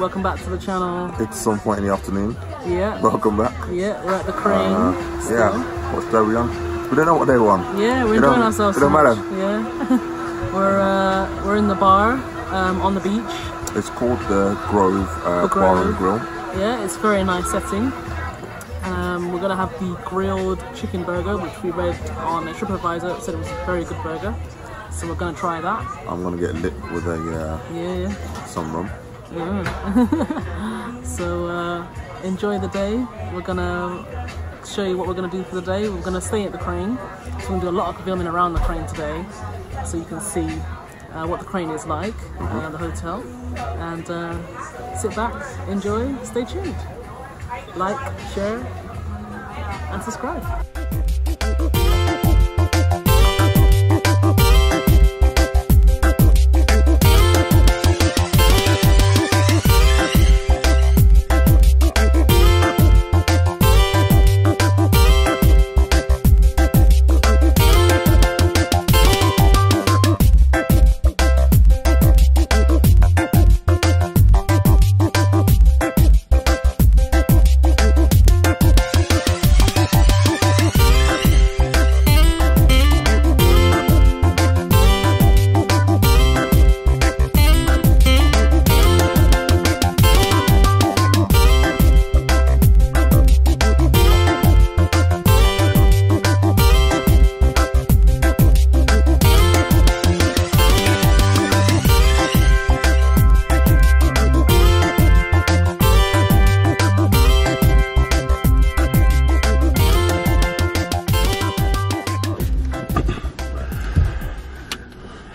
Welcome back to the channel. It's some point in the afternoon. Yeah. Welcome back. Yeah, we're at the Crane. Yeah. What's day we on? We don't know what day we're on. Yeah, we're enjoying ourselves. It don't matter. Yeah. we're in the bar on the beach. It's called the Grove Bar and Grill. Yeah, it's a very nice setting. We're gonna have the grilled chicken burger, which we read on a TripAdvisor. It said it was a very good burger, so we're gonna try that. I'm gonna get lit with a some rum. Yeah. So enjoy the day. We're gonna show you what we're gonna do for the day. We're gonna stay at the Crane. So we're gonna do a lot of filming around the Crane today, so you can see what the Crane is like, the hotel, and sit back, enjoy, stay tuned, like, share, and subscribe.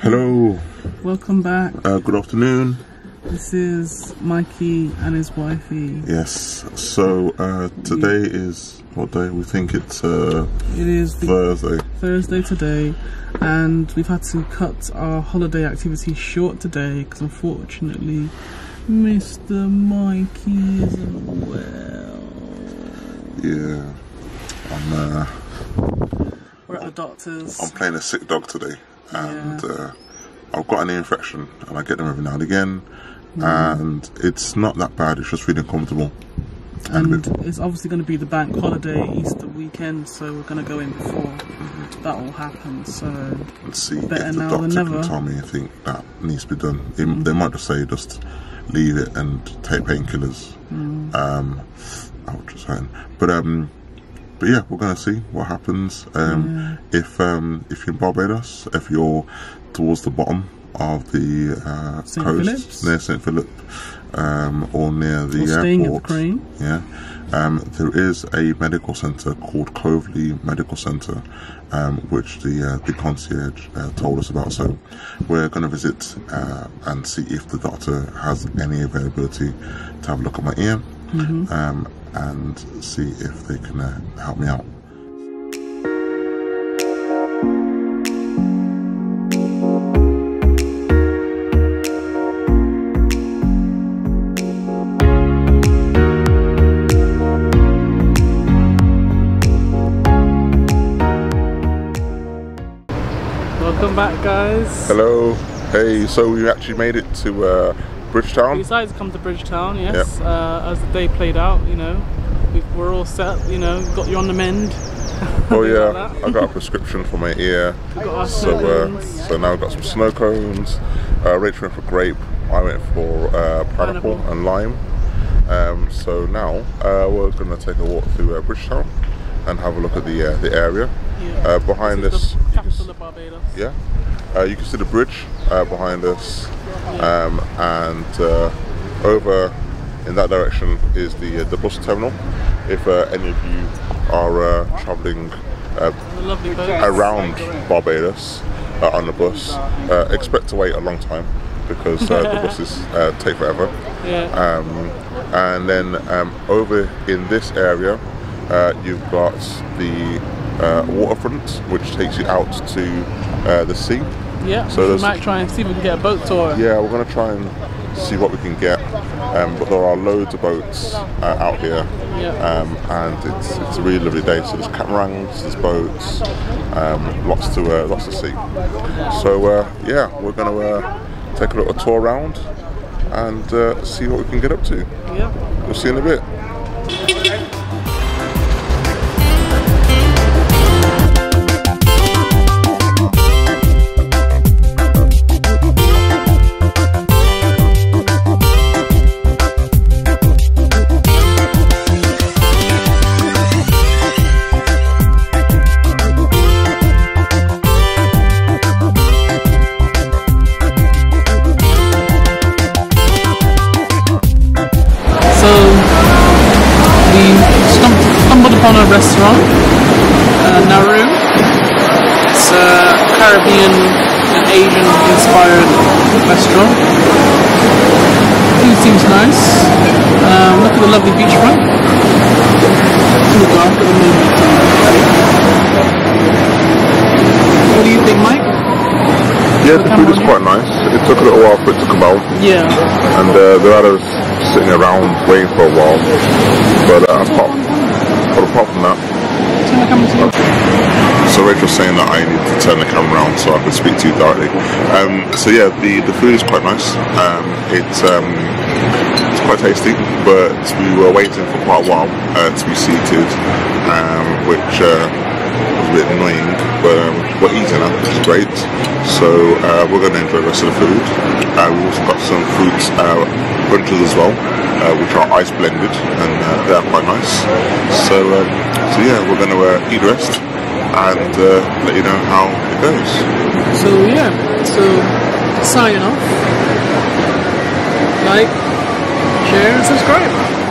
Hello. Welcome back. Good afternoon. This is Mikey and his wifey. Yes. So today is what day? We think it's it is Thursday. Thursday today, and we've had to cut our holiday activity short today because unfortunately, Mr. Mikey is unwell. Yeah. We're at the doctor's. I'm playing a sick dog today. And I've got an ear infection, and I get them every now and again, and it's not that bad. It's just really uncomfortable. And it's obviously going to be the bank holiday, Easter weekend, so we're going to go in before that all happens. So let's see. Better if the now doctor than can never. Tell me anything that needs to be done. They might just say just leave it and take painkillers. But yeah, we're gonna see what happens. If you're in Barbados, if you're towards the bottom of the coast, near St. Philip, or near the airport, there is a medical centre called Covely Medical Centre, which the concierge told us about. So we're gonna visit and see if the doctor has any availability to have a look at my ear. And see if they can help me out. Welcome back, guys. Hello. Hey, so we actually made it to Bridgetown. We decided to come to Bridgetown, yes. Yep. As the day played out, you know, we're all set. You know, got you on the mend. Oh yeah, I got a prescription for my ear. So now I've got some snow cones. Rachel went for grape. I went for pineapple and lime. So now we're gonna take a walk through Bridgetown and have a look at the area. Yeah. Behind us, the capital of Barbados. Yeah. You can see the bridge behind us, and over in that direction is the bus terminal. If any of you are travelling around Barbados on the bus, expect to wait a long time because the buses take forever. Yeah. And then over in this area you've got the waterfront, which takes you out to the sea. Yeah, so we might try and see if we can get a boat tour. Yeah, we're going to try and see what we can get, but there are loads of boats out here. Yeah. And it's a really lovely day, so there's catamarans, there's boats, lots to see. So yeah, we're going to take a little tour around and see what we can get up to. Yeah. We'll see you in a bit. A restaurant, Nauru. It's a Caribbean and Asian inspired restaurant. Food seems nice. Look at the lovely beachfront. What do you think, Mike? Yeah, the food is quite nice. It took a little while for it to come out. Yeah. And there are others sitting around waiting for a while. But apart from that, so Rachel's saying that I need to turn the camera around so I can speak to you directly. So yeah, the food is quite nice. It's quite tasty, but we were waiting for quite a while to be seated, which was a bit annoying. But we're eating now, which is great. So we're going to enjoy the rest of the food. We've also got some fruits bunches as well, which are ice blended, and they are quite nice. So, so yeah, we're going to eat the rest and let you know how it goes. So yeah, so sign off, like, share and subscribe.